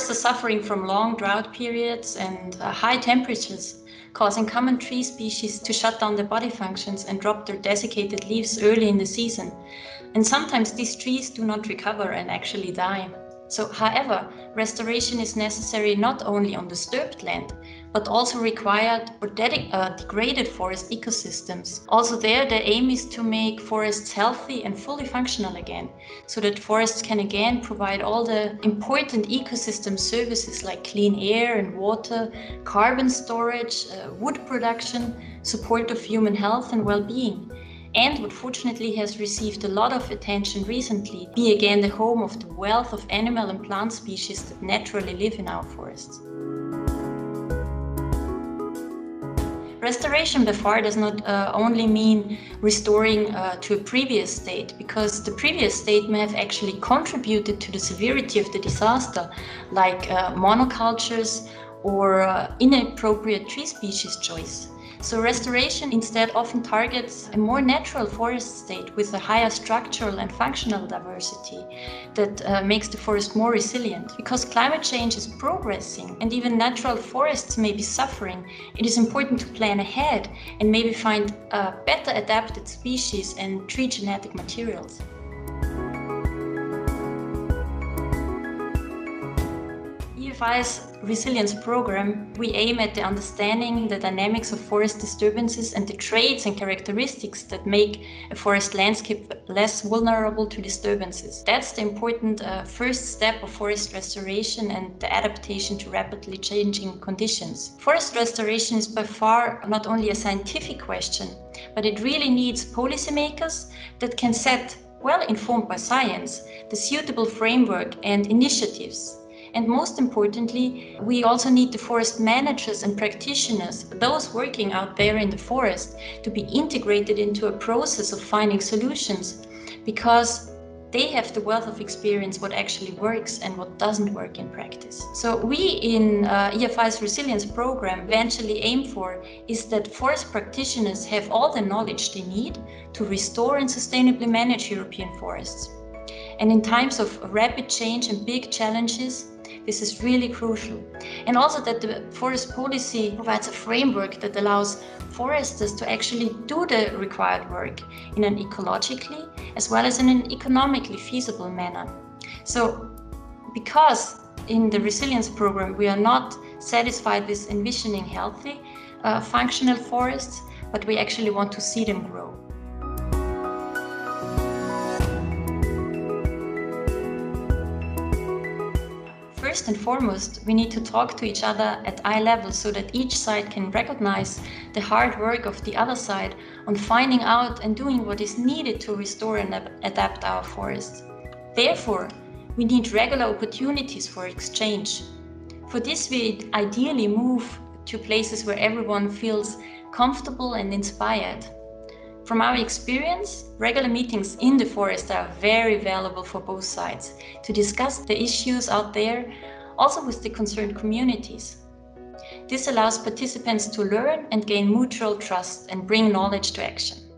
forests are suffering from long drought periods and high temperatures, causing common tree species to shut down their body functions and drop their desiccated leaves early in the season. And sometimes these trees do not recover and actually die. So, however, restoration is necessary not only on disturbed land, but also required or degraded forest ecosystems. Also there, the aim is to make forests healthy and fully functional again, so that forests can again provide all the important ecosystem services like clean air and water, carbon storage, wood production, support of human health and well-being. And what fortunately has received a lot of attention recently, be again the home of the wealth of animal and plant species that naturally live in our forests. Restoration by far does not only mean restoring to a previous state, because the previous state may have actually contributed to the severity of the disaster, like monocultures or inappropriate tree species choice. So restoration instead often targets a more natural forest state with a higher structural and functional diversity that makes the forest more resilient. Because climate change is progressing and even natural forests may be suffering, it is important to plan ahead and maybe find better adapted species and tree genetic materials. EFI's Resilience Program, we aim at the understanding the dynamics of forest disturbances and the traits and characteristics that make a forest landscape less vulnerable to disturbances. That's the important first step of forest restoration and the adaptation to rapidly changing conditions. Forest restoration is by far not only a scientific question, but it really needs policymakers that can set, well informed by science, the suitable framework and initiatives. And most importantly, we also need the forest managers and practitioners, those working out there in the forest, to be integrated into a process of finding solutions, because they have the wealth of experience what actually works and what doesn't work in practice. So we in EFI's Resilience Program eventually aim for is that forest practitioners have all the knowledge they need to restore and sustainably manage European forests. And in times of rapid change and big challenges, this is really crucial. And also that the forest policy provides a framework that allows foresters to actually do the required work in an ecologically as well as in an economically feasible manner. So, because in the Resilience Program we are not satisfied with envisioning healthy, functional forests, but we actually want to see them grow. First and foremost, we need to talk to each other at eye level so that each side can recognize the hard work of the other side on finding out and doing what is needed to restore and adapt our forests. Therefore, we need regular opportunities for exchange. For this, we ideally move to places where everyone feels comfortable and inspired. From our experience, regular meetings in the forest are very valuable for both sides to discuss the issues out there, also with the concerned communities. This allows participants to learn and gain mutual trust and bring knowledge to action.